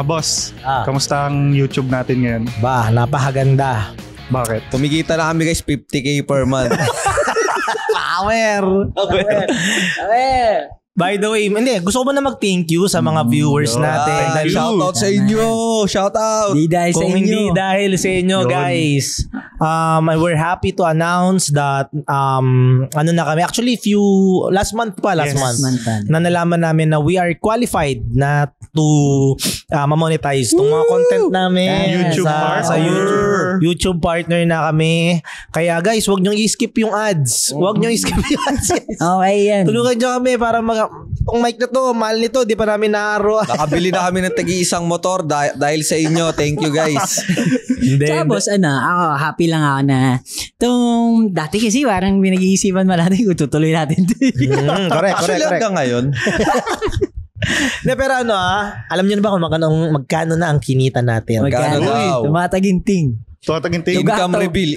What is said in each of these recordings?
mga boss, kamusta ang YouTube natin ngayon? Bah, napakaganda. Bakit? Kumikita na kami guys, 50k per month. Power! Power! By the way, hindi, gusto ko ba na mag-thank you sa mga viewers natin? Shoutout sa inyo! Shoutout! Di dahil sa inyo. Kung hindi dahil sa inyo, guys. We're happy to announce that ano na kami. Actually, last month, na nalaman namin na we are qualified na to ma-monetize itong mga content namin. YouTube sa YouTube partner na kami. Kaya guys, huwag niyong i-skip yung ads. Huwag niyong i-skip yung ads. Okay, yan. Tulungan niyo kami para mag... Itong mic na to, mahal nito, di pa namin naaro. Nakabili na kami ng tag-iisang motor dahil sa inyo. Thank you guys. Tsaka boss, ako happy lang ako na itong dati kasi parang binag-iisipan mo natin kung tutuloy natin. Correct. Hanggang ngayon. De, pero alam niyo na ba kung magkano na ang kinita natin? Magkano daw? Tumataginting. Income reveal.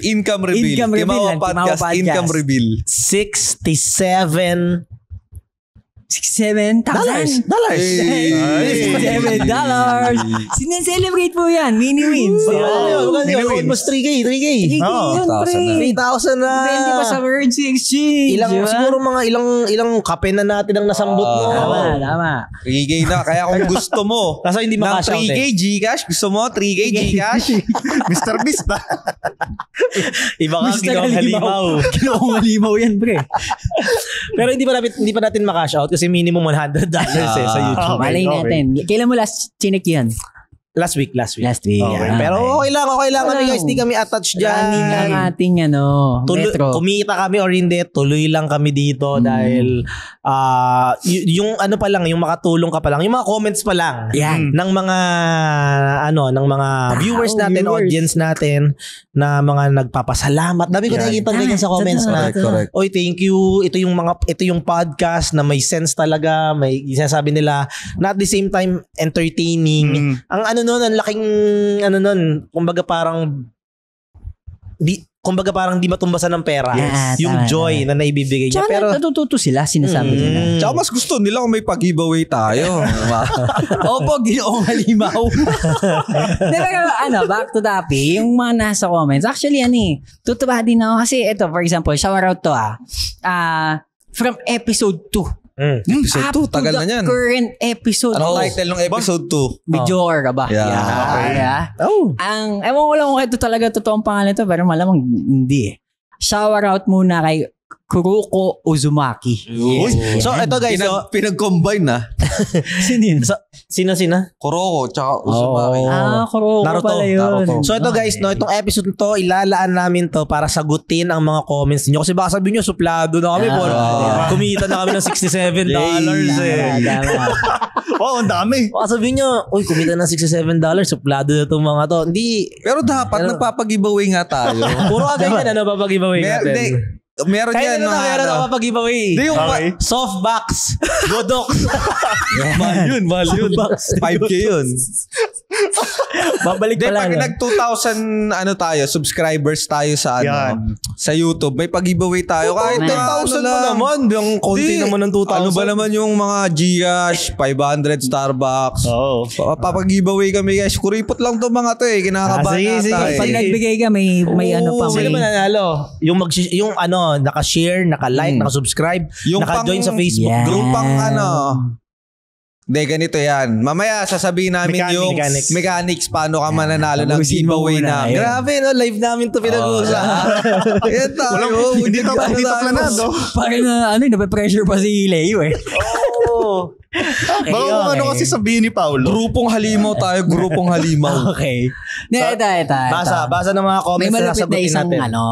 Teamawa Podcast, income reveal. 67 dollars. $67. Sineselebrate po yan. Mini-wins. Almost 3K. 3,000 na. Depende pa sa currency exchange. Siguro mga ilang kape na natin ang nasambot mo. Tama. 3K na. Kaya kung gusto mo ng 3K Gcash, gusto mo 3K Gcash? Mr. Beast na. Iba ka ginawang halimaw. Ginawang halimaw yan, pre. Pero hindi pa natin makash out kasi minimum $100 sa YouTube. Malay natin. Kailan mo last chinek yan? Last week. Okay. Pero okay lang kami guys. Hindi kami attached dyan. Running lang ating metro. Kumita kami or hindi. Tuloy lang kami dito dahil yung ano pa lang, yung makatulong ka pa lang, yung mga comments pa lang ng mga viewers natin, audience natin na mga nagpapasalamat. Dami ko nakikita ganyan sa comments na. Oy, thank you. Ito yung podcast na may sense talaga. May sinasabi nila na at the same time entertaining. Ang ang laking kumbaga parang di matumbasan ng pera. Yes, yung joy na naibibigay niya. Pero natututo sila, sinasabi nila. Tsaka mas gusto nila kung may pag-giveaway tayo. Opo, ginoong halimaw. Pero back to topic, yung mga nasa comments. Actually, tutuwa din ako kasi ito, for example, shoutout to from episode 2. Episode 2, tagal na yan. Current episode. Ano title ng episode 2? Bidyor ka ba? Ewan ko lang kung ito talaga totoong pangalan ito, pero malamang hindi. Shower out muna kay Kuroko Uzumaki. So ito guys, pinag-combine na. Sino? Kuroko tsaka Uzumaki. Kuroko pala yun. So ito guys, itong episode na to, ilalaan namin to para sagutin ang mga comments niyo. Kasi baka sabihin nyo, suplado na kami. Kumita na kami ng $67 eh. Oo, ang dami. Baka sabihin nyo, uy, kumita na $67, suplado na itong mga to. Hindi. Pero dapat nagpapag-giveaway nga tayo. Puro agad yan, papag-giveaway natin. Meron yan. Meron na papag-giveaway. Softbox. Godox. Mahal yun. 5K yun. Babalik pa lang. Pag nag-2,000 subscribers tayo sa sa YouTube, may pag-giveaway tayo. Kahit 10,000 na naman. Yung konti naman ng 2,000. Ano ba naman yung mga Gcash, 500, Starbucks. Papag-giveaway kami guys. Kuripot lang to mga to eh. Kinakabahan natin. Pag nagbigay ka, may ano pa. Sino ba nanalo? Yung naka-share, naka-like, naka-subscribe, naka-join sa Facebook group Hindi, ganito yan. Mamaya sasabihin namin yung mechanics paano ka mananalo ng giveaway na. Grabe, live namin ito pinag-usa. Yan tayo. Hindi ito planado. Parang nape-pressure pa si Leo eh. Oo. Bago kung kasi sabihin ni Paolo. Grupong halimaw tayo. Okay. Basa ng mga comments. May malapit na isang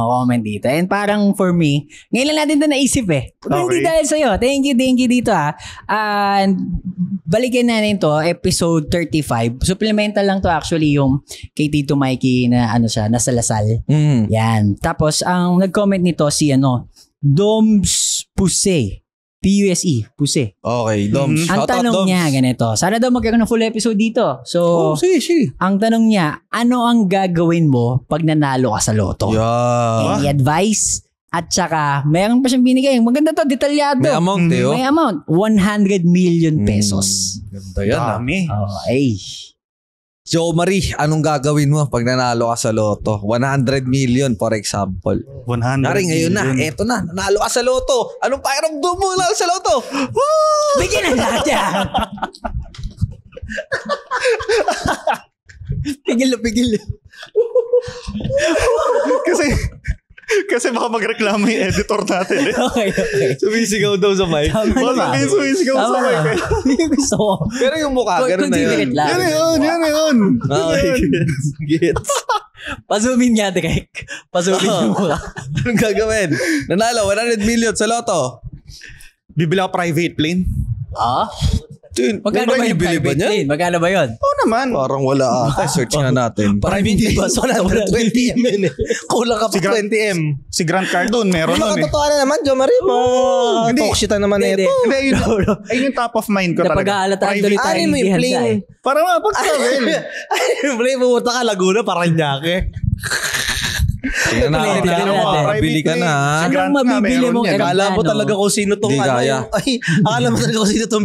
comment dito. And parang for me, ngayon lang natin ito naisip eh. Hindi dahil sa'yo. Thank you dito ha. Balikin na nito, episode 35. Supplemental lang to actually yung kay Tito Mikey na nasa Lasal. Yan. Tapos ang nag-comment nito si Doms Pusey. P-U-S-E, Puse. Okay, Doms. Ang tanong niya, ganito. Sana daw magkakaroon ng full episode dito. So, ang tanong niya, ano ang gagawin mo pag nanalo ka sa loto? Any advice? At saka, mayroon pa siyang binigay. Maganda to, detalyado. May amount, eh. May amount. 100 million pesos. Ganda yan. Dami. Jo Marie, anong gagawin mo pag nanalo ka sa loto? 100 million for example. 100 Dari, ngayon million. Na, eto na, nanalo ka sa loto. Anong pakiramdam mo nanalo sa loto? Woo! Bigyan ang lahat yan! Pigil na. Kasi baka magreklamo yung editor natin eh. Okay. Sumisigaw daw sa mic. Baka sumisigaw sa mic. Gusto ko. Pero yung mukha, ganun na yun. Yan yun. Gets. Pasumin nga, Drek. Pasumin yung mukha. Anong gagawin? Nanalo, 100 million sa loto. Bibili ako private plane. Ah? Magkano ba yung private plane? Magkano ba yun? Oo naman. Parang wala ah. Search na natin. Private bus. 120 M. Kulang ka pa 20 M. Si Grant Cardone meron nun eh. Nakatotohan na naman, Jo Marie. Talkshita naman na ito. Ayun yung top of mind ko talaga. Napag-aalataan tuloy tayo. Ano yung plane? Para mapagsabil. Ano yung plane? Pumunta ka Laguna, Paranaque. Tingnan na, bili ka na. Anong mabibili mong aeroplano? Akala mo talaga kung sino itong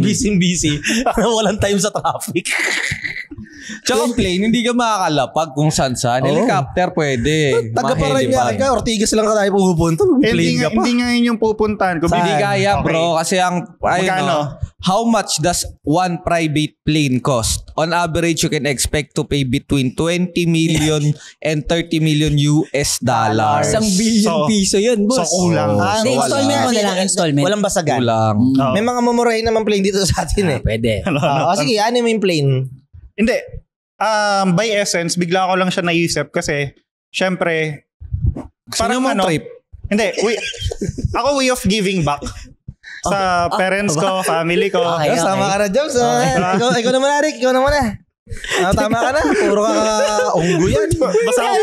busy-busy na walang time sa traffic. Tsaka plane, hindi ka makakalapag kung saan-saan. Helicopter pwede. Taga-Paranaque ka, Ortigas lang ka tayo pupunta. Hindi nga yun yung pupuntahan. Hindi kaya bro, kasi ang, ayun, how much does one private plane cost? On average, you can expect to pay between 20 million and 30 million US dollars. Isang billion piso yun, boss. So, kulang. Installment mo na lang, installment. Walang basagan. Kulang. May mga mamurahin naman plane dito sa atin eh. Pwede. Sige, ano yung plane? Hindi. By essence, bigla ko lang siya naisip kasi, syempre, parang ano. Trip? Hindi. Ako way of giving back. Sa parents ko, family ko. Sama ka na, Joms. Ikaw naman na, Rick. Ikaw naman na. Tama ka na. Puro ka unggo yan. Basta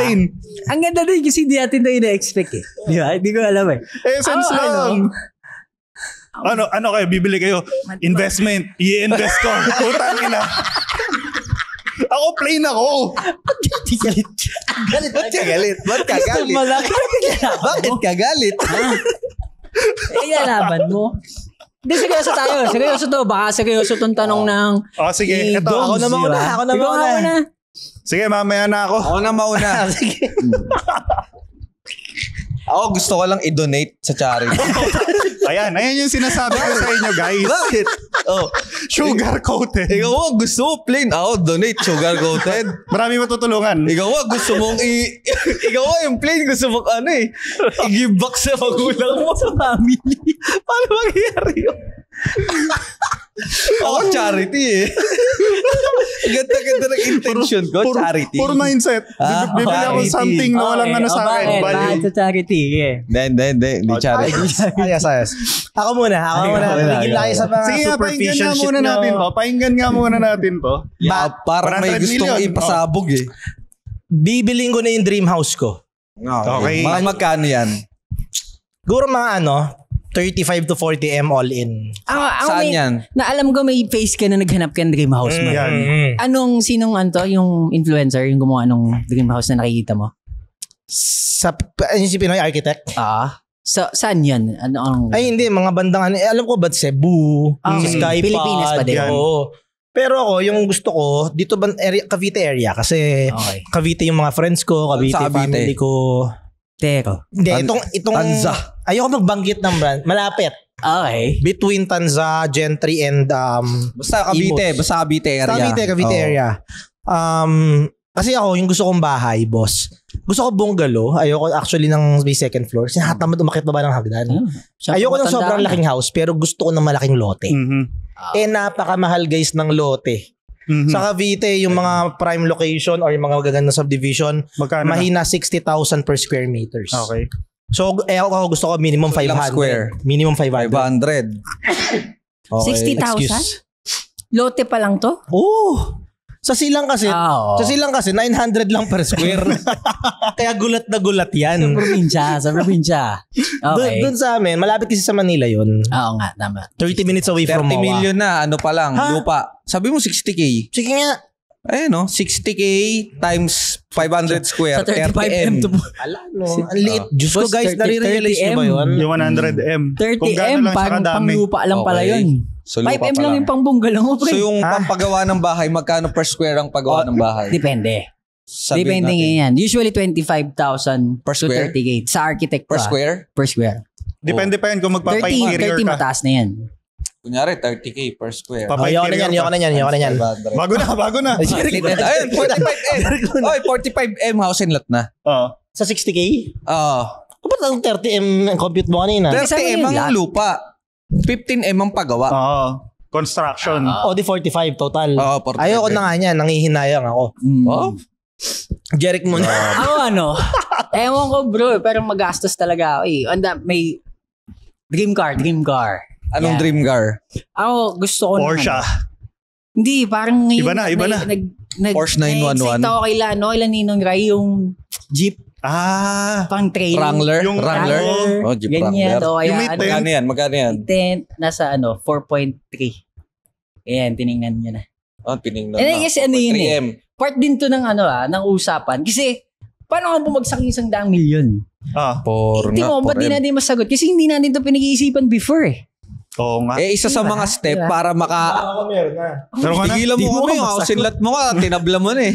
plain. Ang ganda doon kasi hindi natin ito ina-expect eh. Di ba? Hindi ko alam eh. Essence lang. Ano kayo? Bibili kayo? Investment. I-invest ko. Utangin na. Ako, plain ako. Galit. Ba't ka galit? Bakit ka galit? Laban mo. Hindi, seryoso tayo. Seryoso to. Baka seryoso tong tanong ng... O sige, ito. Ako na mauna. Sige, mamaya na ako. Ako na mauna. Sige. Ako gusto ko lang i-donate sa charity. Ayan yung sinasabi ko sa inyo, guys. Bakit? Sugar-coated. Ikaw mo, gusto mo plain. Ako, donate sugar-coated. Marami matutulungan. Ikaw mo, gusto mong Ikaw mo, yung plain gusto mong i-give back sa magulang mo. Sa family. Paano mangyayari yun? Ako, charity eh. Ganda ng intention ko, charity. Poor mindset. Bibili ako something na walang sa akin. Bakit sa charity eh. Hindi charity. Ayos. Ako muna. Bigil tayo sa mga superficial shit na. Pahingan nga muna natin to. Parang may gustong ipasabog eh. Bibiling ko na yung dream house ko. Okay. Magkano yan? Siguro mga 35 to 40 M all in. Saan yan? Naalam ko may face ka na naghanap ka ng dream house mo. Anong, sinong anto? Yung influencer, yung gumawa ng dream house na nakikita mo? Yung si Pinoy Architect? Saan yan? Ay hindi, mga bandang alam ko ba Cebu, Skypod. Pilipinas pa din. Pero ako, yung gusto ko, dito ba Cavite area? Kasi Cavite yung mga friends ko, Cavite family ko. Teko. Hindi, itong Tanza. Ayoko magbanggit ng brand. Malapit. Okay. Between Tanza, Gentry, and basta Cavite. Imus. Basta Cavite area. Cavite area. Kasi ako, yung gusto kong bahay, boss. Gusto ko bungalow. Ayoko actually ng may second floor. Sinatamad umakit ba ng hagdan? Ayoko ng sobrang laking house, pero gusto ko ng malaking lote. Napakamahal guys ng lote. Sa Cavite, yung mga prime location or yung mga magagandang subdivision, mahina 60,000 per square meters. Okay. So, ako gusto ko minimum 500. Square. Minimum 500. 60,000? Lote pa lang to? Oo. Sa silang kasi, 900 lang per square. Kaya gulat na gulat yan. Sa probinsya. Okay. Doon sa amin, malapit kasi sa Manila yun. Oo nga, tama. 30 minutes away from Moa. 30 million na, pa lang, lupa. Sabi mo 60K. Sige nga. Ayan 60K times 500 square. Sa 35M. Ang liit. Diyos ko guys, nare-realize nyo ba yun? Yung 100M. 30M, pang lupa lang pala yun. So, 5M lang yung pang bungalow mo, pre. So yung pampagawa ng bahay, magkano per square ang paggawa ng bahay? Depende. Sabihin depende yan. Usually 25,000 per square? To 30K. Sa architect per square? Per square. Depende pa yan kung magpapa-interior ka. 30 mataas na yan. Kunyari, 30K per square. Yoko na yan. Bago na. Ayun, 45M. Oy, 45M house and lot na. Sa 60K? Oo. Kapag ang 30M ang compute mo kanina. 30M ang lupa. 15M ang paggawa. Oo. Construction. O di 45 total. Ayoko na nga yan. Nangihinayang ako. Oo. Jeric mo na. Ako ano? Ewan ko bro, pero magastos talaga ako eh. May dream car. Anong dream car? Ako gusto ko Porsche. Hindi, parang ngayon. Iba na. Porsche 911. Nagsakta ko kailan ninong Ray yung Jeep. Pang training. Wrangler. Oh, Jeep Wrangler. Yung may tent. Magkano yan? Tent, nasa 4.3. Ayan, tinignan nyo na. Tinignan na. And kasi ano yun eh. Part din to ng ng usapan. Kasi, paano kang bumagsak yung 100,000,000? Ba't di natin masagot? Kasi hindi natin to pinag-iisipan before eh. Oo nga. Eh, isa sa mga step para maka... Tigilan mo kami. Sinlat mo ka. Tinabla mo na eh.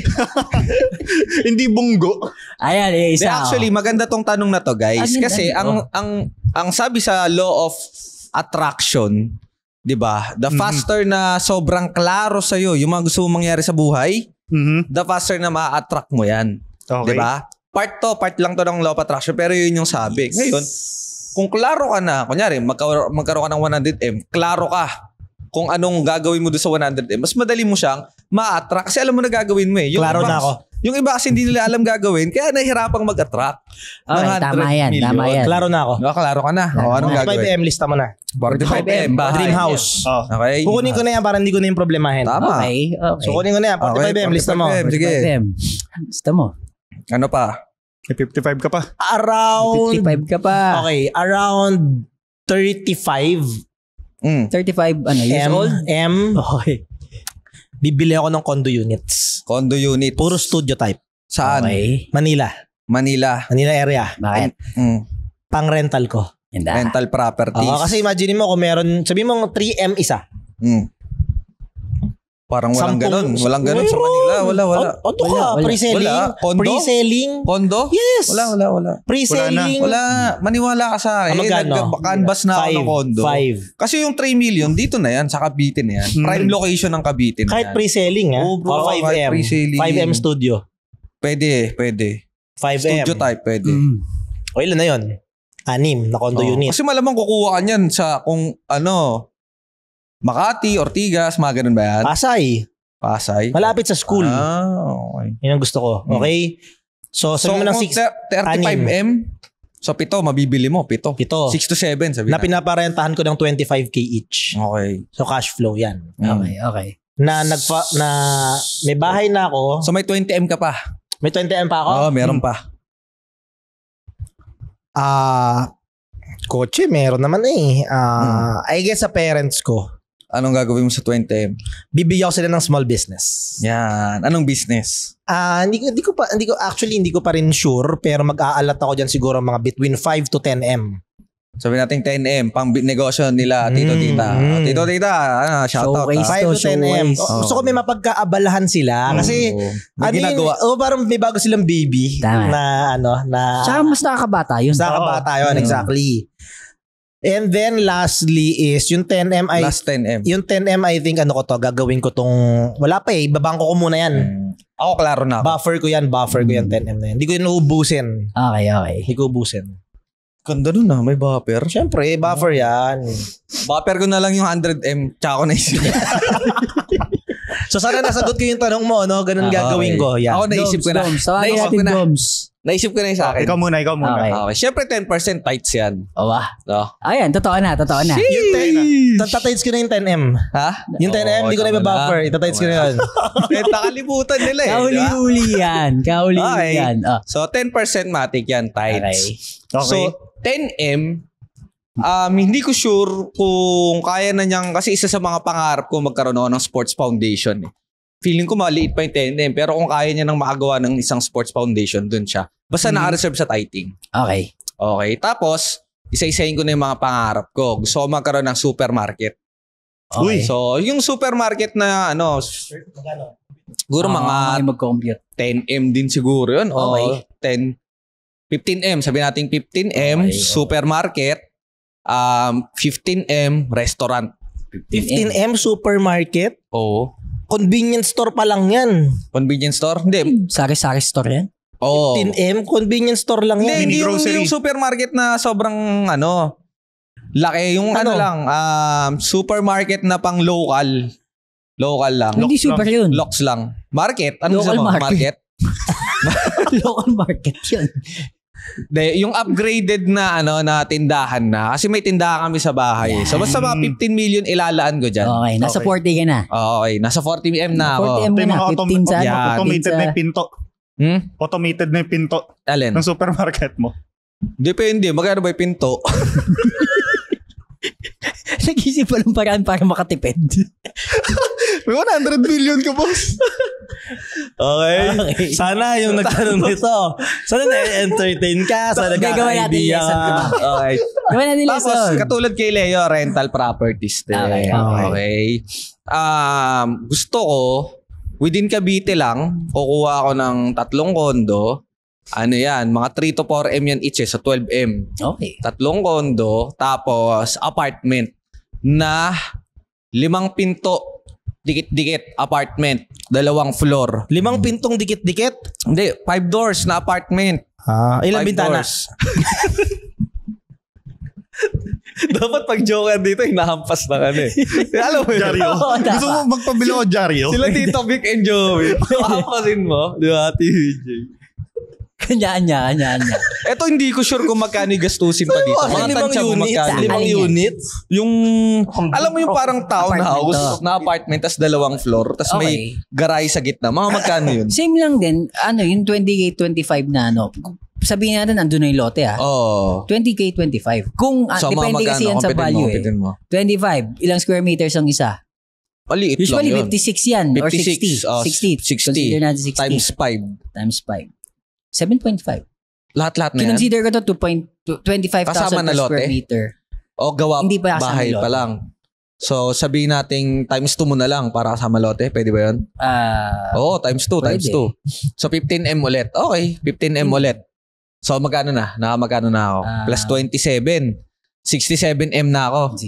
Hindi bunggo. Ayan, isa. Actually, maganda tong tanong na to, guys. Kasi, ang sabi sa law of attraction, di ba? The faster na sobrang klaro sa'yo yung mga gusto mong mangyari sa buhay, the faster na ma-attract mo yan. Okay. Diba? Part lang to ng law of attraction, pero yun yung sabi. Ngayon, kung klaro ka na, kunyari, magkaroon ka ng 100M, klaro ka kung anong gagawin mo doon sa 100M, mas madali mo siyang ma-attract kasi alam mo na gagawin mo eh. Klaro na ako. Yung iba kasi hindi nila alam gagawin, kaya nahirapang mag-attract. Okay, tama yan. Klaro na ako. Klaro ka na. Anong gagawin? 45M, lista mo na. 45M, dream house. Okay. Kukunin ko na yan para hindi ko na yung problemahin. Tama. Okay. So kukunin ko na yan, 45M, lista mo. 45M, lista mo. Ano pa? 55 ka pa? Okay, around 35. 35 years old? Okay. Bibili ako ng condo units. Puro studio type. Saan? Okay. Manila area. Bakit? Pang rental ko. Rental properties. Kasi imagine mo kung meron, sabihin mo 3M isa. Parang walang ganun. Walang ganun sa Manila. Wala. Oto ka. Pre-selling. Condo? Yes. Wala. Pre-selling. Wala. Maniwala ka sa akin. Nag-canvas na ako ng condo. 5. Kasi yung 3 million, dito na yan. Sa Cavite na yan. Prime location ng Cavite na yan. Kahit pre-selling ha? O 5M. 5M studio. Pwede. 5M. Studio type pwede. O ilan na yun? 6 na condo unit. Kasi malamang kukuha ka niyan sa kung ano... Makati, Ortigas, mga ganun ba yan? Pasay. Malapit sa school. Okay. Yun ang gusto ko. Okay? So, sabi mo ng 35M, so 7, mabibili mo. 7. 6 to 7, sabi na. Na pinaparentahan ko ng 25K each. Okay. So, cash flow yan. Okay. Na may bahay na ako. So, may 20M ka pa. May 20M pa ako? Oo, meron pa. Kotse, meron naman eh. I guess sa parents ko. Anong gagawin mo sa 20M? Bibigyan ko sila ng small business. Yan. Anong business? Hindi ko pa rin sure, pero mag-aalat ako diyan siguro mga between 5 to 10M. Sabi natin 10M pang negosyo nila tito-tita. Tito-tita, shout out. 5 to 10M. Gusto ko may mapagkaabalahan sila kasi parang may bago silang baby na saka mas nakakabata yun. Exactly. And then lastly is yung 10M I think ano ko to gagawin ko tong wala pa eh babangko ko muna yan. Ako klaro na. Buffer ko yan 10M na yan. Hindi ko yun ubusin. Okay. Hindi ko ubusin. Ganda nun na, may buffer. Siyempre, buffer yan. Buffer ko na lang yung 100M, tsaka ko naisip. So sana nasagot ko yung tanong mo, no? Ganun gagawin ko. Yan. Ako naisip ko na. Naisip ko na yung sa akin. Ikaw muna. Okay. Siyempre, 10% tights yan. Ayan, totoo na. Yung 10, tatights ko na yung 10M. Ha? Yung 10M, hindi ko na ibabuffer. Itatights ko na yun. Nakalimutan nila eh. Kahuli-huli yan. So, 10% matik yan, tights. Okay. So, 10M, hindi ko sure kung kaya na niyang, kasi isa sa mga pangarap ko magkaroon ako ng sports foundation. Feeling ko maliit pa yung 10M, pero kung kaya niya nang makagawa ng isang sports foundation, dun siya. Basta naka-reserve sa tithing. Okay. Tapos, isa-isahin ko na yung mga pangarap ko. Gusto ko magkaroon ng supermarket. Okay. So, yung supermarket na ano, siguro mga 10M din siguro yun. Okay. O 10, 15M. Sabi natin 15M, okay, supermarket. 15M, restaurant. 15M, supermarket? Oo. Convenience store pa lang yan. Convenience store? Hindi. Sari-sari store yan? Oo. 15M, convenience store lang yan. Hindi, yung supermarket na sobrang ano... Laki yung ano lang, supermarket na pang local. Local lang. Hindi super yun. Locks lang. Market. Ano local mo? Market. Local market yun. De, yung upgraded na ano na tindahan na. Kasi may tindahan kami sa bahay. Yeah. So basta mga 15 million ilalaan ko dyan. Okay. Nasa okay. 40 ka na. Okay. Nasa 40M na ako. 40M na. Mga 15 sa automated na yung pinto. Hmm? Automated na yung pinto. Alin? Ng supermarket mo. Depende. Magkano ba yung pinto? Nag-isip pa ng paraan para makatipid. May 100 billion ka, boss. Okay. Okay. Sana yung nagtanong nito. Sana na-entertain ka. Sana gagawin natin lesson. Okay. Gawin natin lesson. Tapos, katulad kay Leo, rental properties din. Okay. Okay. Gusto ko, within Cavite lang, kukuha ako ng 3 kondo. Ano yan, mga 3 to 4M yan each eh, so 12M. Okay. 3 kondo, tapos apartment na 5 pinto, dikit-dikit, apartment, 2 floor. 5 pintong dikit-dikit? Hindi, 5 doors na apartment. Ilang bintanas? Dapat pag joker dito, hinahampas na kami. Alam mo yun? Gusto mo magpabilo ko, Jaryo? Sila Tito Vic and Joey. Hampasin mo, di ba, TVJ? Kanya-anya. Eto hindi ko sure kung magkano gastusin pa dito. Limang unit. Yung, alam mo yung parang townhouse na apartment, tas 2 floor, tas may garay sa gitna. Mga magkano yun? Same lang din, ano, yung 20K, 25 na ano. Sabihin natin, andun na yung lote ha. Oo. 20K, 25. Kung, depende kasi yan sa value eh. 25, ilang square meters ang isa? Maliit lang yun. Usually 56 yan, or 60. Times 5. Times 5. 7.5. Lahat-lahat na yan? Kinonsider ko ito 25,000 per square meter. O gawa bahay pa lang. So sabihin natin times 2 mo na lang para kasama lote. Pwede ba yun? Oo, times 2. Times 2. So 15M ulit. Okay, 15M ulit. So magkano na? Nakamagkano na ako? Plus 27. 67M na ako.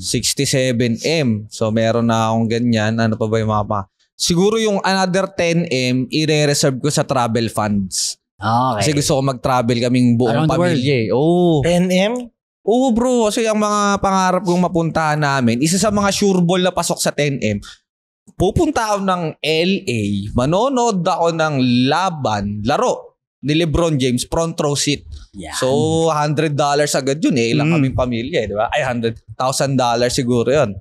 67M. So meron na akong ganyan. Ano pa ba yung mga pa? Siguro yung another 10M, i-reserve ko sa travel funds. Okay. Kasi gusto ko mag-travel kaming buong pamilya. Oh. 10M? Oo bro, kasi ang mga pangarap kong mapuntahan namin, isa sa mga sure ball na pasok sa 10M, pupunta ako ng LA, manonood ako ng laro ni Lebron James, front row seat. Yan. So, $100 agad yun eh, ilang kaming pamilya, di ba? Ay, $100,000 siguro yun.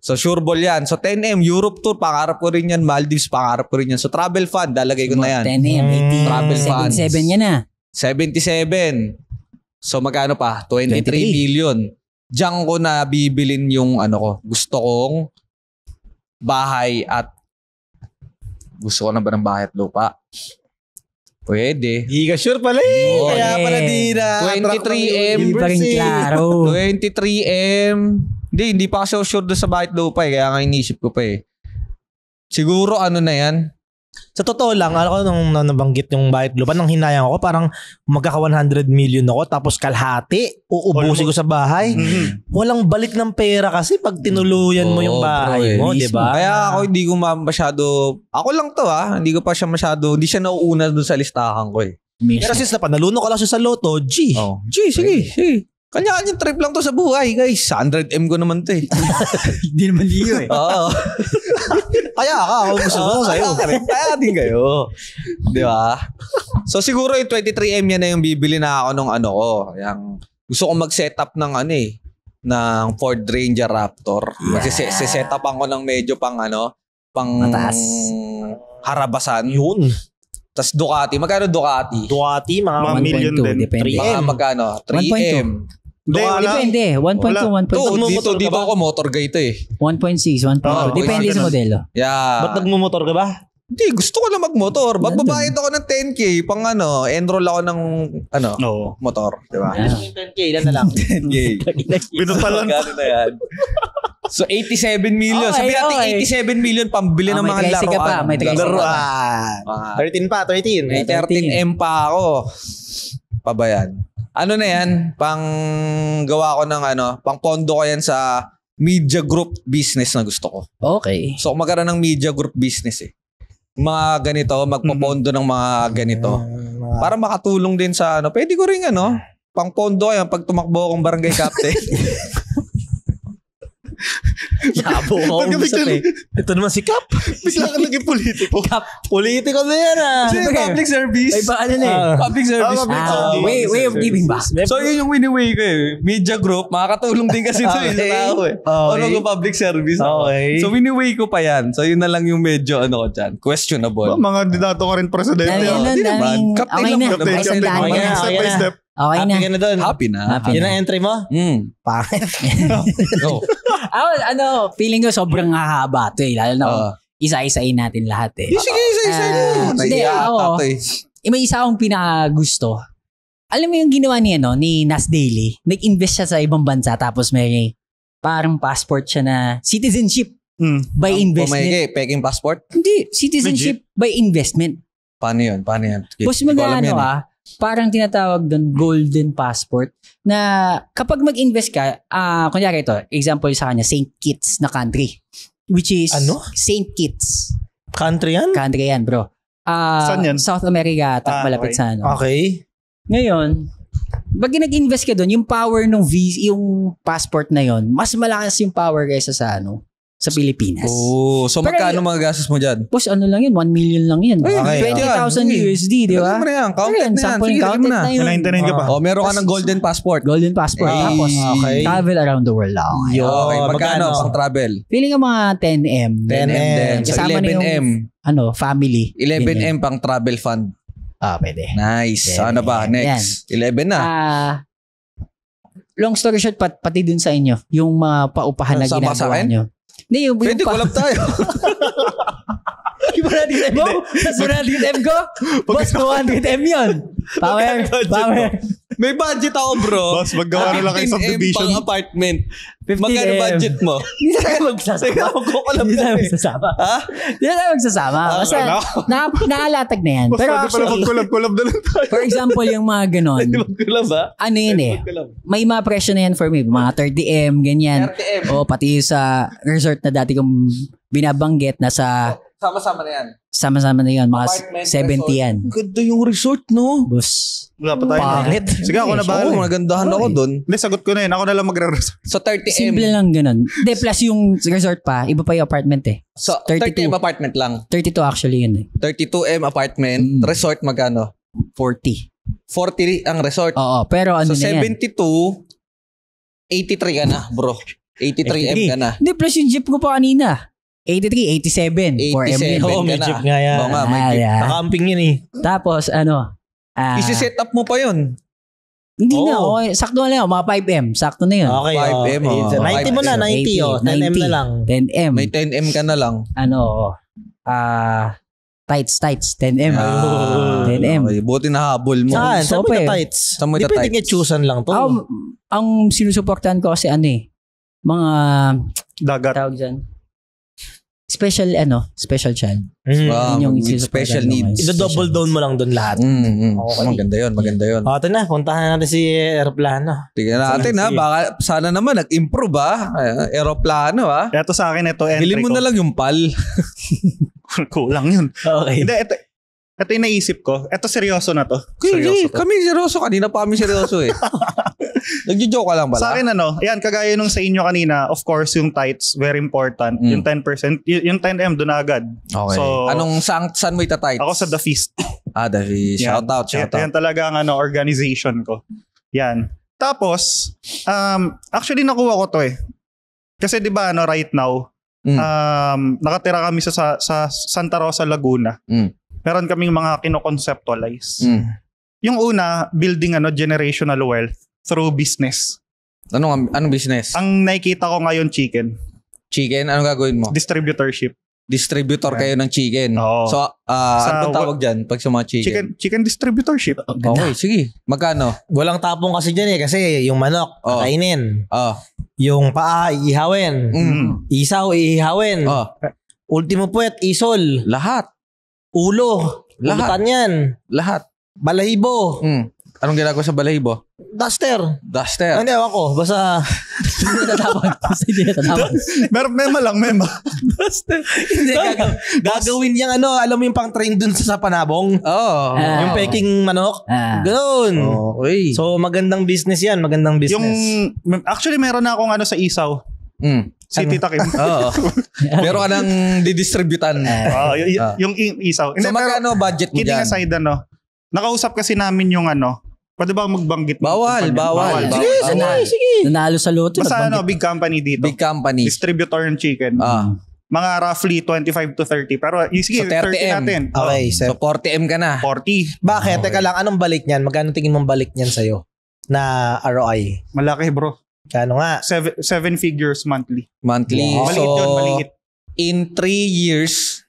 So, sure ball yan. So, 10M, Europe Tour, pangarap ko rin yan. Maldives, pangarap ko rin yan. So, travel fund, dalagay ko na yan. 10M, 80. Travel funds. 77 yan ah. 77. So, magkano pa? 23 billion. Diyan ko na bibilin yung ano ko. Gusto kong bahay at gusto ko na ba ng bahay at lupa? Pwede. Hindi ka sure pala eh. Kaya pala di na. 23M. Hindi pa rin klaro. 23M. Hindi pa kasi sure doon sa bahay lupa eh. Kaya nga inisip ko pa eh. Siguro ano na yan? Sa totoo lang, alam ko nung nabanggit yung bahay lupa, nang hinayang ako, parang magkaka 100 million ako, tapos kalahati, uubusin ko sa bahay. Walang balik ng pera kasi pag tinuluyan mo yung bahay mo, di ba? Kaya ako hindi ko masyado, ako lang to ha, hindi ko pa siya masyado, hindi siya nauuna doon sa listahan ko eh. Pero since napanaluno ko lang siya sa loto, sige. Kanya-kanyang trip lang to sa buhay, guys. 100M ko naman to eh. Hindi naman liyo eh. Oo. Kaya ka. Ako gusto ko sa'yo. Kaya din kayo. Di ba? So siguro yung 23M yan na yung bibili na ako nung ano ko. Gusto ko mag-setup ng ano eh. Ng Ford Ranger Raptor. Mag-setupan ko ng medyo pang ano. Pang harabasan. Yun. Tapos Ducati. Magkano Ducati? Ducati mga 1.2. Depende. Mga magkano? 3M. Depende. 1.2, 1.2. Dito ako motor ka ito eh. 1.6, 1.2. Depende sa modelo. Yeah. Ba't nagmumotor ka ba? Hindi, gusto ko lang magmotor. Ba't babayad ako ng 10K pang ano, enroll ako ng ano, motor. Diba? 10K, ilan na lang. 10K. Binupalan. Magkano na yan? So 87 million. Okay, sabi natin okay. 87 million pambili ng mga laruan. Ka pa, may 13 pa, 13. May 13M pa ako. Pabayan. Ano na yan? Pang gawa ko ng ano, pang pondo ko yan sa media group business na gusto ko. Okay. So magkaroon ng media group business eh. Mga ganito, magpapondo ng mga ganito. Para makatulong din sa ano. Pwede ko rin ano, pang pondo yan pag tumakbo akong barangay captain. Yabo ko. Ito naman si Cap. Bigla ka naging politiko. Cap. Politiko na yan ah. Public service. May baan yan eh. Public service. Way of giving back. So yun yung win-away ko eh. Media group. Makakatulong din kasi ito eh. Ano ko public service. Okay. So win-away ko pa yan. So yun na lang yung medyo ano ko dyan. Questionable. Mga dinato ka rin presidente. Hindi naman. Captain lang. Captain lang. Step by step. Okay happy na. Ka na doon. Happy na. Happy yun na. Ang entry mo? Mm. Pangit. No. Ano, feeling ko sobrang hahaba ito eh. Lalo na isa-isain natin lahat eh. Sige, isa-isain mo. Hindi, ako. May isa akong pinakagusto. Alam mo yung ginawa niya no, ni Nas Daily? Nag-invest siya sa ibang bansa tapos may parang passport siya na citizenship by investment. Pumayag eh, peking passport? Hindi, citizenship legit? By investment. Paano yun? Paano yan? Boss magano parang tinatawag doon golden passport na kapag mag-invest ka, kunyari ito, example sa kanya, St. Kitts na country. Which is, ano? St. Kitts. Country yan? Country yan, bro. Saan yan? South America, malapit sa ano. Okay. Ngayon, pag nag-invest ka doon, yung power ng visa, yung passport na yon mas malakas yung power kaysa sa ano. Sa Pilipinas. Oh, so pero, magkano mga gastos mo dyan? Boss, ano lang yun? 1 million lang yun. Okay, 20,000 USD, di ba? Ano yan? Counted na yan. Sige, counted na. Yun. Ka pa. Oh, meron ka ng golden passport. Golden passport. Ay, tapos, okay. Travel around the world lang. Okay, magkano pang travel? Feeling ka mga 10M. 10M din. So, 11M. Ano, family. 11M pang travel fund. Ah, pwede. Nice. Ano ba? Next. 11 na. Long story short, pati dun sa inyo. Yung mga paupahan na ginagawa nyo. Hindi, pwede collab tayo. Iba na din mo? Iba na din M ko? Boss, 200M yun. Power. May budget ako, bro. Boss, maggawa na lang kayo subdivision. 15M pang apartment. Magkano budget mo? Hindi na tayo magsasama. Sige, magkukulab tayo. Hindi na tayo magsasama. Ha? Hindi na tayo magsasama. Basta, naalatag na yan. Pero actually, magkulab na lang tayo. For example, yung mga ganon. Hindi magkulab, ha? Ano yun eh? May mga presyo na yan for me. Mga 30M, ganyan. 30M. O, pati sa resort na dati kong binabanggit na sa... Sama-sama na yan. Sama-sama na yan. Mga 70 yan. Ganda yung resort, no? Boss. Wala pa tayo. Pangit. Sige, ako na bahala. Oo, nagandahan ako dun. Hindi, sagot ko na yun. Ako na lang magre-resort. So, 30M. Simple lang ganun. Hindi, plus yung resort pa. Iba pa yung apartment eh. So, 30M apartment lang. 32 actually yun eh. 32M apartment. Resort magkano? 40. 40 ang resort? Oo, pero ano na yan? So, 72, 83 ka na, bro. 83M ka na. Hindi, plus yung jeep ko pa kanina. 83, 87. 4M. Oo, may jeep nga yan. Oo nga, may jeep. Nakamping yun eh. Tapos, ano? Isi-set up mo pa yun. Hindi na. Sakto na lang. Mga 5M. Sakto na yun. Okay. 5M. 90 mo na. 90. 10M na lang. 10M. May 10M ka na lang. Ano? Tights. 10M. 10M. Buti na habol mo. Saan mo na tights? Di pwede nga choose-an lang to. Ang sinusuportahan ko kasi ano eh. Mga... Dagat. Tawag dyan. Special ano, special child. Yung special needs. I-double down mo lang doon lahat. Okay. Maganda yun. O, ito na. Puntahan natin si Aeroplano. Tignan natin ha. Baka sana naman nag-improve ha. Aeroplano ha. Ito sa akin, ito entry ko. Bilhin mo na lang yung PAL. Kulang yun. Okay. Hindi, ito yung naisip ko. Ito seryoso na to. Seryoso to. Kami seryoso. Kanina pa kami seryoso eh. Nagjo-joke ka lang pala. Sa akin ano, ayan kagaya nung sa inyo kanina, of course yung tights very important. Yung 10%, yung 10M doon agad. Okay. So, anong saan mo itatights? Ako sa The Feast. The Feast. Shout out. Yan talaga ang ano, organization ko. Yan. Tapos, actually nakuha ko to eh. Kasi 'di ba ano right now, nakatira kami sa Santa Rosa, Laguna. Meron kaming mga kino-conceptualize. Yung una, building ano generational wealth through business. Anong business? Ang nakikita ko ngayon, chicken. Chicken? Anong gagawin mo? Distributorship. Distributor kayo ng chicken. Oo. So, saan ba tawag dyan pag sa mga chicken? Chicken distributorship. Okay, sige. Magkano? Walang tapong kasi dyan eh. Kasi yung manok, kainin. Yung paa, iihawin. Isaw, iihawin. Ultimo puwet, isol. Lahat. Ulo. Lahat. Ulutan yan. Lahat. Balahibo. Anong ginagawa sa balahibo? Duster. Duster. Hindi, ako. Basta hindi natatapag. Basta hindi natatapag. Mema lang, mema. Duster. Hindi, gagawin niyang ano, alam mo yung pang-train dun sa panabong? Oo. Yung peking manok? Ganoon. Okay. So, magandang business yan. Magandang business. Yung, actually, meron na akong ano sa isaw. Si Tita Kim. Oo. Meron ka nang didistributan. Yung isaw. So, magkano budget mo dyan? Kidding aside, ano? Nakausap kasi namin yung ano. Pwede ba magbanggit? Bawal. Sige. Nanalo sa loto. Basta ano, big company dito. Big company. Distributor ng chicken. Mga roughly 25 to 30. Pero sige, so 30 natin. Okay. So 40M ka na. 40. Bakit? Okay. Teka lang, anong balik niyan? Magkano tingin mong balik niyan sa'yo? Na ROI? Malaki bro. Kano nga? Seven figures monthly. Monthly. Wow. Maliit yun, maliit. In 3 years...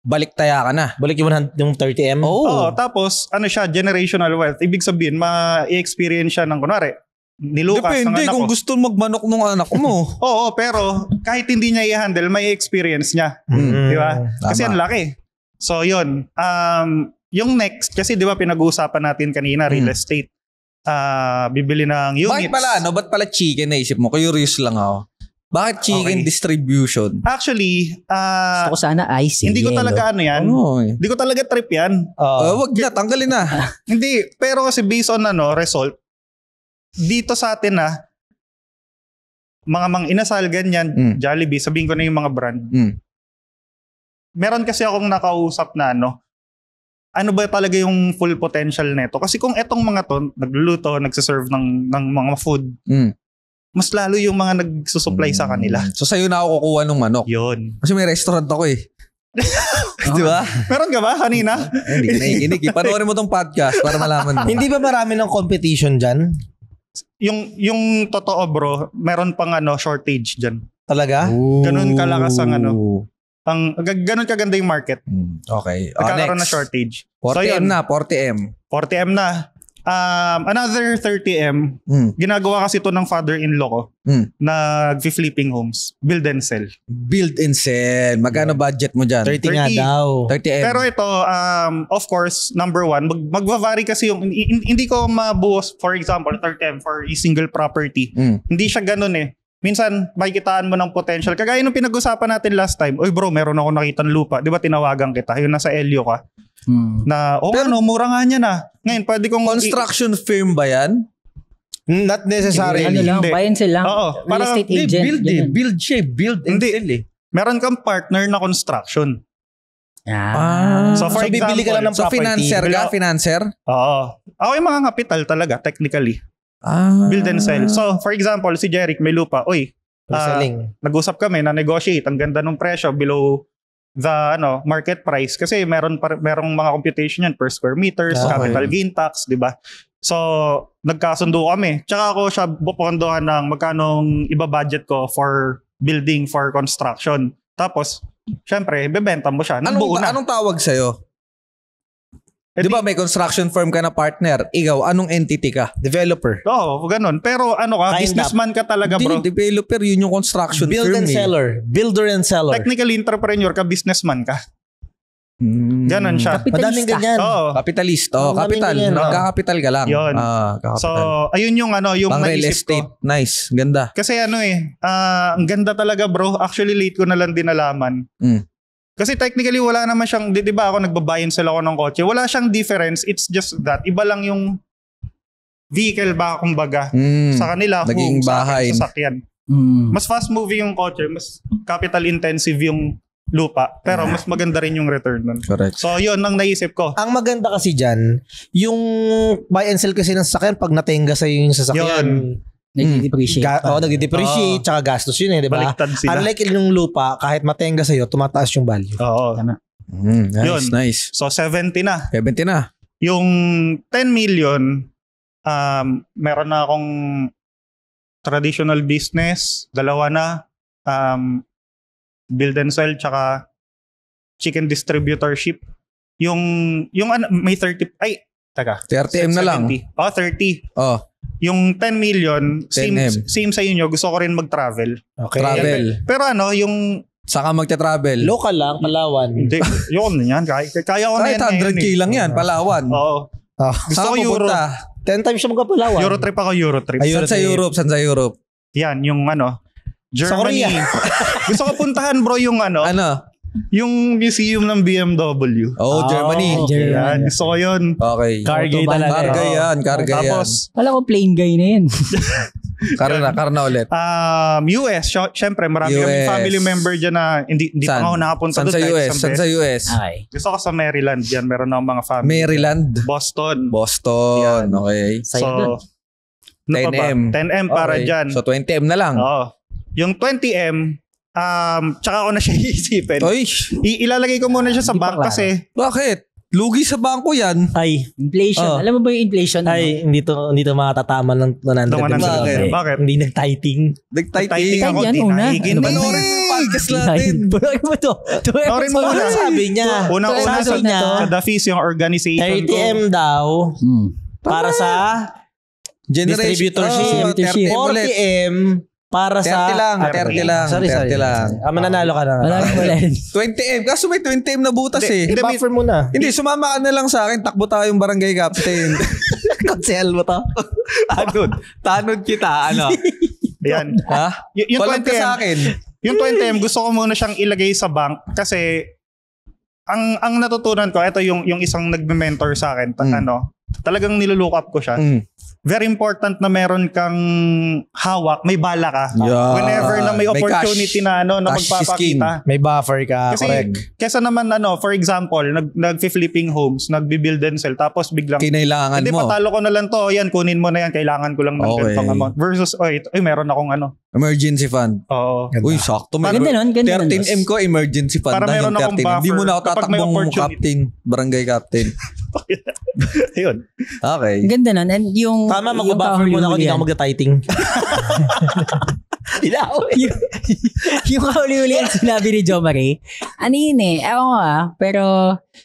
balik taya ka na. Balik yung 30M. Oo, tapos ano siya, generational wealth. Ibig sabihin, ma-experience siya ng kunwari. Nilukas ng anak ko. Depende kung gusto magmanok nung anak mo. Oo, pero kahit hindi niya i-handle, may experience niya. Di ba? Kasi ang laki. So yun. Yung next, kasi di ba pinag-uusapan natin kanina, real estate. Bibili ng units. Bakit pala, no? Ba't pala chicken naisip mo? Curious lang ako. Bakit chicken distribution? Actually, gusto ko sana ice. Hindi ko talaga ano yan. Hindi ko talaga trip yan. Wag na, tanggalin na. Hindi, pero kasi based on ano, result, dito sa atin na, mga mang-inasal ganyan, Jollibee, sabihin ko na yung mga brand. Meron kasi akong nakausap na ano, ano ba talaga yung full potential nito? Kasi kung etong mga to, nagluluto, nagsiserve ng mga food, mas lalo yung mga nagsusupply sa kanila. So sa'yo na ako kukuha ng manok. Yun. Kasi may restaurant ako eh. Di ba? Meron ka ba kanina? Hindi ka naikinig. Panoorin mo tong podcast para malaman mo. Hindi ba marami ng competition dyan? Yung totoo bro, meron pang ano, shortage dyan. Talaga? Ooh. Ganun kalakas ang ano. Ganun kaganda yung market. Okay. Nagkakaroon na shortage. 40M na. Another 30M, ginagawa kasi ito ng father-in-law ko, nag-flipping homes, build and sell. Build and sell. Magkano budget mo dyan? 30 nga daw. 30M. Pero ito, of course, number one, mag-vary kasi yung, hindi ko mabuhos, for example, 30M for a single property. Hindi siya ganun eh. Minsan, makikitaan mo ng potential. Kagaya nung pinag-usapan natin last time, oy bro, meron ako nakitang lupa. Di ba tinawagan kita? Yung nasa Elio ka. Na, pero, ano, mura nga niya na. Ngayon, pwede kong... Construction firm ba yan? Not necessary. Ano lang, buy and sell lang. Oo. Real estate agent. Build siya. Build and sell eh. Meron kang partner na construction. So, for example, bibili ka lang ng property. So, financer ka? Financer? Oo. Ako yung mga kapital talaga, technically. Build and sell. So, for example, si Jeric may lupa. Uy, nag-usap kami na negotiate. Ang ganda ng presyo below the ano market price. Kasi merong mga computation yan per square meters, capital gain tax, di ba? So, nagkasundo kami. Tsaka ako siya bupondohan ng magkanong iba-budget ko for building, for construction. Tapos, syempre, bebenta mo siya. Anong tawag sa'yo? Di ba may construction firm ka na partner? Ikaw, anong entity ka? Developer. Oo, ganun. Pero ano ka, businessman ka talaga bro. Hindi, developer, yun yung construction firm. Build and seller. Builder and seller. Technically, entrepreneur ka, businessman ka. Ganun siya. Madaming ganyan. Capitalist. Oo, capital. Magkakapital ka lang. Yun. So, ayun yung ano, yung naisip ko. Nice. Ganda. Kasi ano eh, ang ganda talaga bro. Actually, late ko na lang din alaman. Kasi technically wala naman siyang, di ba ako nagbabayan sila ako ng kotse, wala siyang difference, it's just that, iba lang yung vehicle ba kumbaga sa kanila, naging bahay, sasakyan. Mas fast moving yung kotse, mas capital intensive yung lupa, pero mas maganda rin yung return nun. Correct. So yun ang naisip ko. Ang maganda kasi dyan, yung buy and sell kasi ng sasakyan, pag natenga sa'yo yung sasakyan, yun. Nag-depreciate. Oo, nag-depreciate. Tsaka gastos yun eh, di ba? Baliktad sila. Unlike yung lupa, kahit matenga sa'yo, tumataas yung value. Oo. Nice. So, 70 na. 70 na. Yung 10 million, meron na akong traditional business, dalawa na, build and sell, tsaka chicken distributorship. Yung may 30, ay, Taka. 30M na lang. Oh, 30. Oh. Yung 10 million, 10 same sa inyo. Gusto ko rin mag-travel. Okay. Travel. Yan, pero ano, yung... Saka magte-travel? Local lang, Palawan. Hindi. Yun yan. Kaya ko na yan. 100K lang yan, Palawan. Oo. Oh. Gusto ko Europe. 10 times siya magka-Palawan. Eurotrip ako, Eurotrip. Ay, saan sa Europe? Saan sa Europe? Yan, yung ano... Germany. Gusto ko puntahan bro yung ano. Ano? Yung museum ng BMW. Oh, Germany. Okay. Yan. Gusto ko yun. Okay. Cargay talaga. Cargay yan. Cargay yan. Tapos, wala ko plain guy na yun. Karna ulit. US. Siyempre, marami kami family member dyan na hindi pa ako nakapunta doon. San sa US? Gusto ko sa Maryland yan. Meron akong mga family. Maryland? Boston. Boston. Okay. So, 10M. 10M para dyan. So, 20M na lang. Oo. Yung 20M, tsaka ko na siya iisipin. Oy. Ilalagay ko muna siya sa bank kasi. Bakit? Lugi sa banko yan. Ay, inflation. Alam mo ba yung inflation? Ay, hindi to matatama ng 100. Bakit? Hindi nag-tighting. Nag-tighting ako. Dinahigin. Panorin yung podcast natin. Panorin mo muna. Sabi niya. Una-una sa The Feast, yung organization ko. 30M daw. Para sa distributorship. 40M. Para 30 sa... 30 lang. 30 lang. Ah, mananalo ka na. 20M. Kaso may 20M na butas eh. Hindi, buffer muna. Hindi, sumama ka na lang sa akin. Takbo tayong barangay captain. Konsehal mo to. Tanod kita. Ano? Ayan. Ha? Yung 20M. Sa akin. Yung 20M, gusto ko muna siyang ilagay sa bank. Kasi, ang natutunan ko, ito yung isang nagme-mentor sa akin. Ano? Talagang nilulook up ko siya. Very important na meron kang hawak, may bala ka. Yeah. Whenever na may opportunity na ano na magpapakita, may buffer ka. Kasi correct. Kesa naman ano, for example, nag-flipping homes, nagbi-build and sell tapos biglang kailangan mo. Hindi patalo ko na lang to. Yan, kunin mo na yan. Kailangan ko lang ng ganitong amount versus meron akong ano, emergency fund. Oo. Uy, sakto. Maganda nun, ganda nun. 13M ko emergency fund. Para meron akong buffer. Hindi mo na ako tatakbong captain, barangay captain. Ayun. Okay. Ganda nun. And yung tama, mag-buffer muna ako, hindi ako mag-tighting. Yung kahuli-huli ang sinabi ni Jo Marie, ano yun eh, ewan ko pero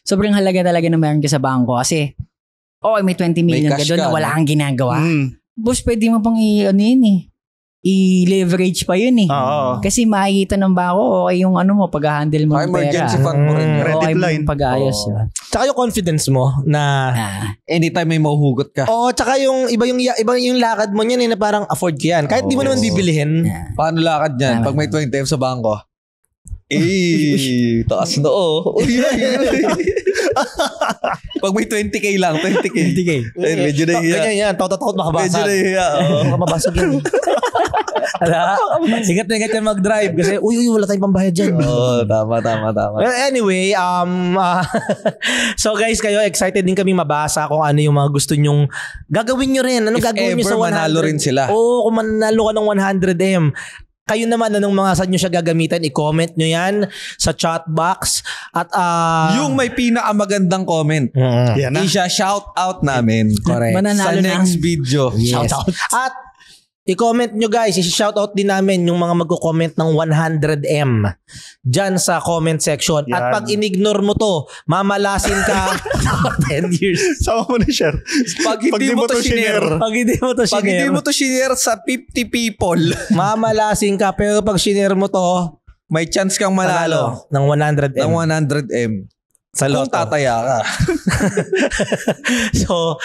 sobrang halaga talaga na meron ka sa bangko kasi, may 20 million ka doon na wala kang ginagawa. Boss, pwede mo pang i-leverage pa yun eh. Kasi makikita ng bangko, okay yung ano mo, pag-handle mo ng pera. Emergency fund mo rin. Credit line. Pag-ayos. Tsaka yung confidence mo na anytime may mahuhugot ka. Tsaka yung iba yung lakad mo niyan eh na parang afford ka yan. Kahit di mo naman bibilihin. Paano lakad niyan? Pag may 20M sa bangko? Taas na Pag may 20K lang, 20K. Medyo na yun. Ganyan yan, taot-taot makabasag. Medyo na yun. Makabasag yun. Ala, ingat yan mag-drive kasi wala tayong pambayad dyan. Tama. Well, anyway, so guys, kayo excited din kami mabasa kung ano yung mga gusto nyong gagawin nyo rin. Ano gagawin nyo sa 100? If ever manalo rin sila. Oo, kung manalo ka ng 100M. Kayo naman, anong mga saan nyo siya gagamitan? I-comment nyo yan sa chat box. At yung may pinakamagandang comment. Isha, shout out namin. Correct. Sa next video. Shout out. At i-comment nyo guys, i-shoutout din namin yung mga mag-comment ng 100M dyan sa comment section. Yan. At pag in-ignore mo to, mamalasin ka 10 years. Sama mo na share. Pag hindi mo to share sa 50 people, mamalasin ka. Pero pag share mo to, may chance kang manalo ng 100M. Sa kung tataya ka. So,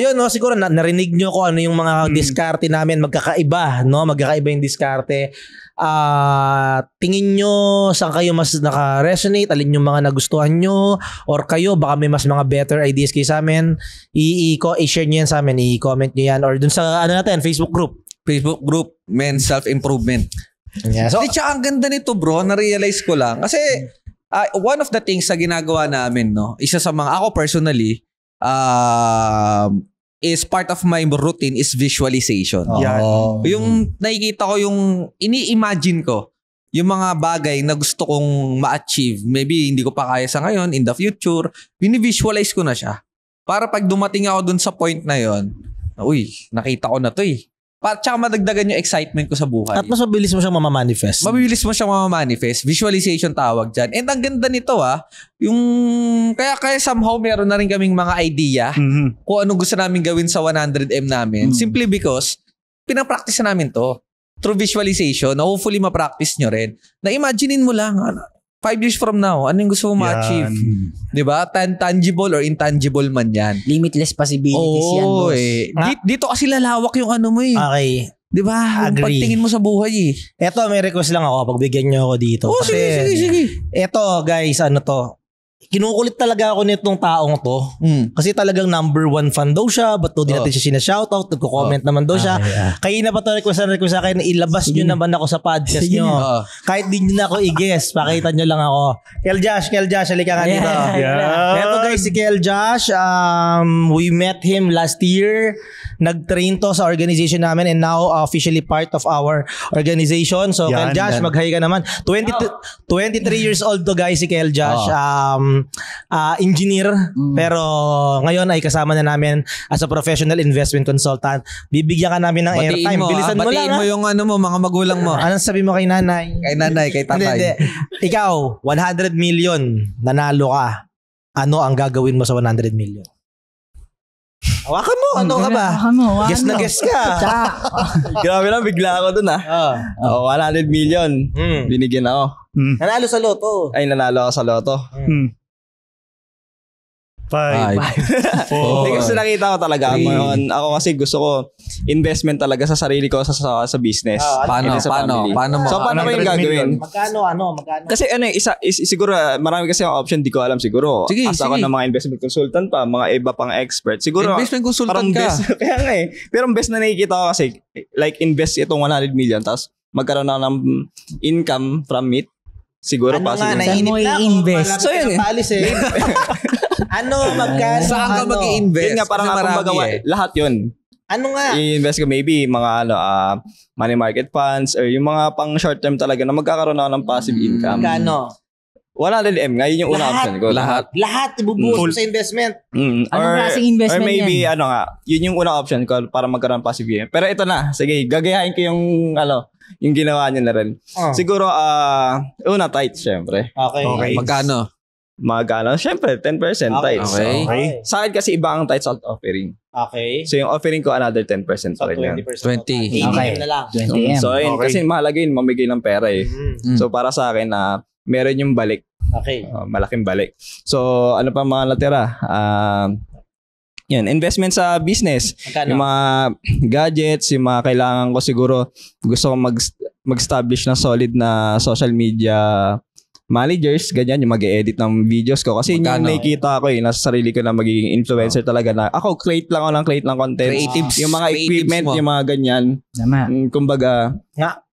yun, no, siguro narinig nyo ko ano yung mga diskarte namin. Magkakaiba, no? Magkakaiba yung diskarte. Tingin nyo saan kayo mas naka-resonate, alin yung mga nagustuhan nyo, or kayo, baka may mas mga better ideas kayo sa amin. I-share nyo yan sa amin, i-comment nyo yan, or dun sa ano natin, Facebook group. Facebook group, Men's Self-Improvement. Yeah, so, tsaka ang ganda nito bro, na-realize ko lang. Kasi, one of the things na ginagawa namin, no, isa sa mga ako personally, is part of my routine is visualization. Yung nakikita ko, yung ini-imagine ko, yung mga bagay na gusto kong ma-achieve, maybe hindi ko pa kaya sa ngayon, in the future, binivisualize ko na siya. Para pag dumating ako dun sa point na yon, nakita ko na to eh. Tsaka madagdagan yung excitement ko sa buhay. At mas mabilis mo siyang mamamanifest. Mabilis mo siyang mamamanifest. Visualization tawag dyan. And ang ganda nito yung kaya somehow meron na rin kaming mga idea kung anong gusto namin gawin sa 100M namin. Simply because pinapractice na namin to through visualization na hopefully mapractice nyo rin. Na imaginein mo lang 5 years from now, ano yung gusto mo ma-achieve? Diba? Tangible or intangible man yan. Limitless possibilities yan, boss. Dito kasi lalawak yung ano mo eh. Okay. Diba? Yung pagtingin mo sa buhay eh. Eto, may request lang ako. Pagbigyan nyo ako dito. Oh, kasi, sige. Eto, guys, ano to? Kinukulit talaga ako nitong taong to. Kasi talagang #1 fan daw siya. Ba't di natin siya sinashoutout? Nagko-comment naman daw siya. Kayo na ba ito request sa akin? Ilabas nyo naman ako sa podcast nyo. Kahit di nyo na ako i-guess, pakita nyo lang ako. Kel Josh, halika ka dito. Eto guys, si Kel Josh, we met him last year. Nag-train to sa organization namin and now officially part of our organization. So Kel Josh, mag-hi ka naman. 23 years old to guys si Kel Josh. Engineer, pero ngayon ay kasama na namin as a professional investment consultant. Bibigyan ka namin ng airtime. Bilisan mo lang. Batiin mo yung ano mo, mga magulang mo. Anong sabi mo kay nanay? Kay tatay. Ikaw, 100 million, nanalo ka. Ano ang gagawin mo sa 100 million? Hawakan mo, ano ka ba? Guess na guess ka. Grabe lang, bigla ako dun 100 million, binigyan ako. Nanalo sa loto. Ay, nanalo ako sa loto. 5, 4. Kasi nakita ko talaga. Ako kasi gusto ko investment talaga sa sarili ko sa business. Paano? So, paano ko yung gagawin? Magkano? Kasi ano, siguro, marami kasi yung option, di ko alam siguro. As ako ng mga investment consultant pa, mga iba pang expert. Siguro, investment consultant ka. Kaya nga eh. Pero best na nakikita ko kasi, like invest itong 100 million, tapos magkaroon na ng income from it. Siguro ano pa nga, nainip na invest. So yun eh. Ano magkano? Saan ka mag-i-invest? Yun nga parang magawa lahat yun. Ano nga? I-invest ko maybe mga money market funds or yung mga pang short term talaga na magkakaroon na ng passive income. Magkano? 100M nga yun yung una option ko. Lahat ibubuhos sa investment. Anong klaseng investment yan? Or maybe yun yung una option ko para magkaroon ng passive income. Pero ito na, sige, gagayahin ko yung yung ginawa niya na rin. Siguro, una tight, syempre. Okay. Magkano? Syempre, 10% tights. Okay. Sa akin kasi iba ang tights out offering. Okay. So yung offering ko, another 10% pa rin yan. 20. Okay. Na lang. 20M. So yun, kasi mahalaga yun, mamigay ng pera eh. So para sa akin, meron yung balik. Okay. Malaking balik. So ano pa mga natira? Yan, investment sa business. Yung mga gadgets, yung mga kailangan ko siguro, gusto kong mag-establish ng solid na social media managers, ganyan, yung mag-edit ng videos ko. Kasi yung nakikita ko, nasa sarili ko na magiging influencer talaga na ako, create lang content. Yung mga equipment, yung mga ganyan. Kumbaga,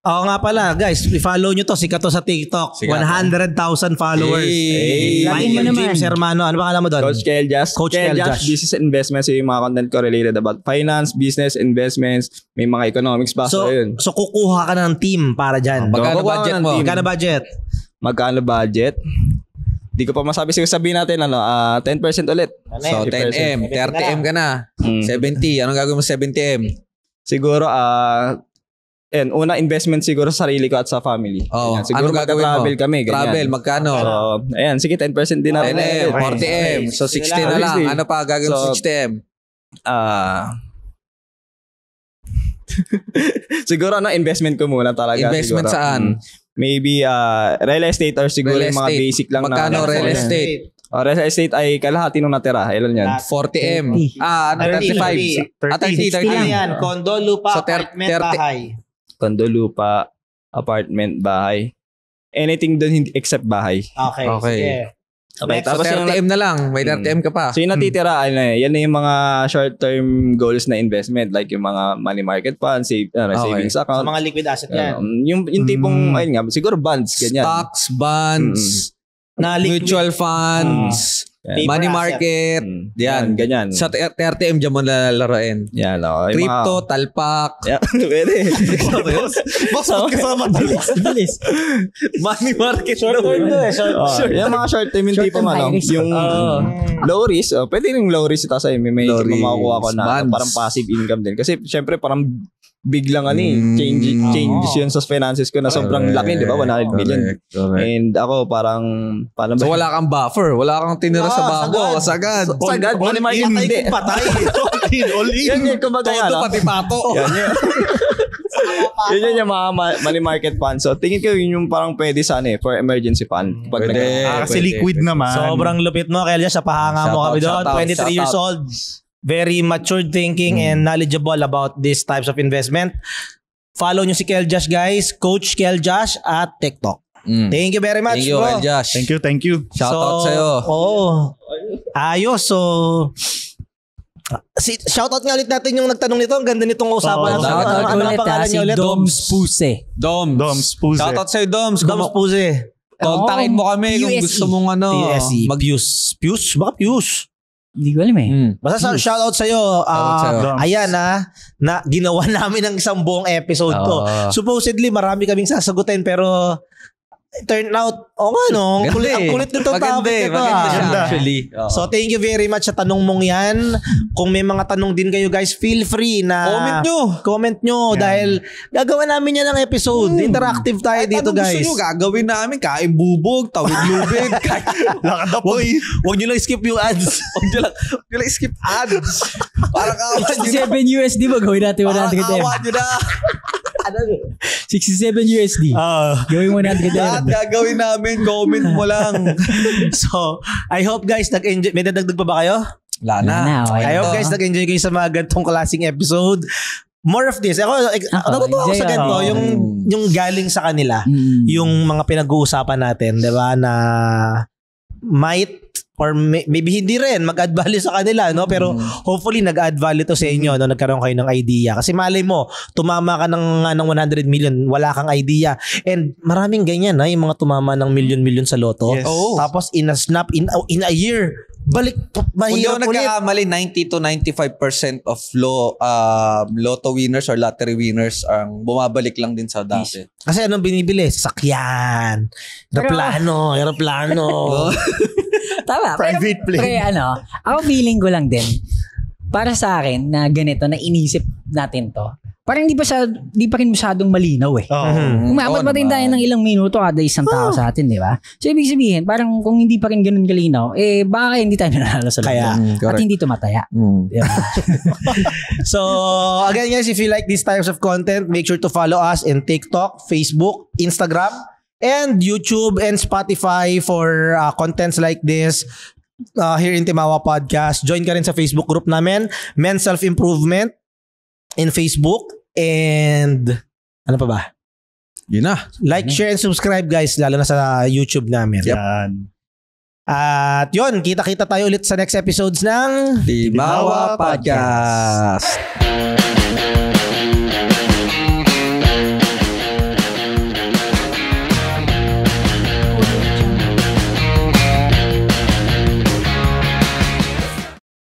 nga pala, guys, i-follow nyo to. Sikat to sa TikTok. 100,000 followers. Lagyan mo naman. James Hermano, ano ba alam mo doon? Coach Kel Josh. Coach Kel Josh, business investments. Yung mga content ko related about finance, business, investments. May mga economics ba. So, yun. So, kukuha ka ng team para dyan. Magkano budget? Di ko pa masabi. Sige, sabihin natin, 10% ulit. So, 10M. 30M ka na. 70. Anong gagawin mo 70M? Siguro, and una investment siguro sa sarili ko at sa family. Siguro magka-travel kami. Ganyan. Travel, magkano? So, ayan, sige, 10% din natin. 10M, 40M. So, 60 na lang. Ano pa gagawin mo 60M? Siguro, investment ko muna talaga. Investment saan? Maybe real estate or siguro yung mga basic lang. Magkano real estate? Real estate ay kalahati nung natira. Ilan yan? 40M. 35. 30. Yan, condo, lupa, apartment, bahay. Condo, lupa, apartment, bahay. Anything doon except bahay. Okay. Okay, so 30M na lang. May 30M ka pa. So yung natitira, yan na yung mga short-term goals na investment. Like yung mga money market funds, savings account. Sa mga liquid asset yan. Yung tipong, ayun nga, siguro bonds. Ganyan. Stocks, bonds, mutual funds. Money market, yan, ganyan. Sa TRTM dyan mo nalalaroin. Yan, okay. Crypto, mga... talpak. Yeah, pwede. Boss, magkasama bilis. Money market. Short-term to eh. Short-term. Yung mga short-term, yung tipo man. Yung low risk, pwede yung low risk ito sa'yo. May makukuha ko na parang passive income din. Kasi syempre parang biglang changes yun sa finances ko na sobrang laki, di ba? 100 million. Correct. And ako parang so wala kang buffer, wala kang tinira sa bago, sagad. Hindi patay. All in. Yan yung kumbaga ano. Pati pato. Yan yung mga money market fund. So tingin ko yun yung parang pwede sana for emergency fund. Pwede. Kasi liquid naman. Sobrang lupit mo. Kaya siya pahanga mo kami doon. 23 years old. Very mature thinking and knowledgeable about these types of investment. Follow nyo si Kel Josh, guys. Coach Kel Josh at TikTok. Thank you very much, bro. Thank you, Kel Josh. Thank you. Shoutout sa'yo. Oo. Ayos. So, shoutout nga ulit natin yung nagtanong nito. Ang ganda nitong usapan. Shoutout ulit ha, si Doms Pusey. Doms Pusey. Shoutout sa'yo, Doms. Doms Pusey. Kontakin mo kami kung gusto mong ano. Mag-use. Fuse? Baka fuse. Hindi ko alam eh. Basta shoutout sa'yo. Ayan na ginawa namin ang isang buong episode to. Supposedly marami kaming sasagutin pero turn out, ang kulit nito topic ito. Actually. So thank you very much sa tanong mong yan. Kung may mga tanong din kayo guys, feel free na comment nyo dahil gagawin namin yan ng episode. Interactive tayo dito guys. Gusto nyo, gagawin namin kain bubog, tawid lubid, lakad na po. Huwag nyo lang skip yung ads. Huwag nyo lang skip ads. Parang awan nyo na. 7 USD ba gawin natin 100 Parang awan nyo na. 67 USD. Gawin mo natin lahat gagawin namin. Comment mo lang. So, I hope guys nag-enjoy. May dadagdag pa ba kayo? Wala na. I hope guys nag-enjoy kayo sa mga gantong klaseng episode. More of this. Ako, natutuwa ako sa ganito. Yung galing sa kanila. Yung mga pinag-uusapan natin. Diba? Na might or maybe hindi rin mag-add value sa kanila, no? Pero hopefully nag-add value to sa inyo, no? Nagkaroon kayo ng idea kasi malay mo tumama ka ng 100 million wala kang idea, and maraming ganyan na yung mga tumama ng million sa loto. Yes. Tapos in a year balik mahirap ulit. Kung nagkakamali, 90 to 95% of lotto winners or lottery winners ang bumabalik lang din sa dati. Kasi anong binibili? Sakyan, aeroplano. Tama. Private plane. Pre, ako feeling ko lang din, para sa akin na ganito, na inisip natin to, parang di pa rin masyadong malinaw eh. Umabot pa din tayo ng ilang minuto kada isang tao sa atin, di ba? So ibig sabihin, parang kung hindi pa rin ganun kalinaw, eh baka hindi tayo nanalo sa loto. At hindi tumataya. Diba? So again guys, if you like these types of content, make sure to follow us in TikTok, Facebook, Instagram, and YouTube and Spotify for contents like this here in Teamawa Podcast. Join ka rin sa Facebook group namin, Men's Self-Improvement in Facebook. And ano pa ba? Yun na. Like, share, and subscribe guys, lalo na sa YouTube namin. Yan. At yun, kita-kita tayo ulit sa next episodes ng Teamawa Podcast.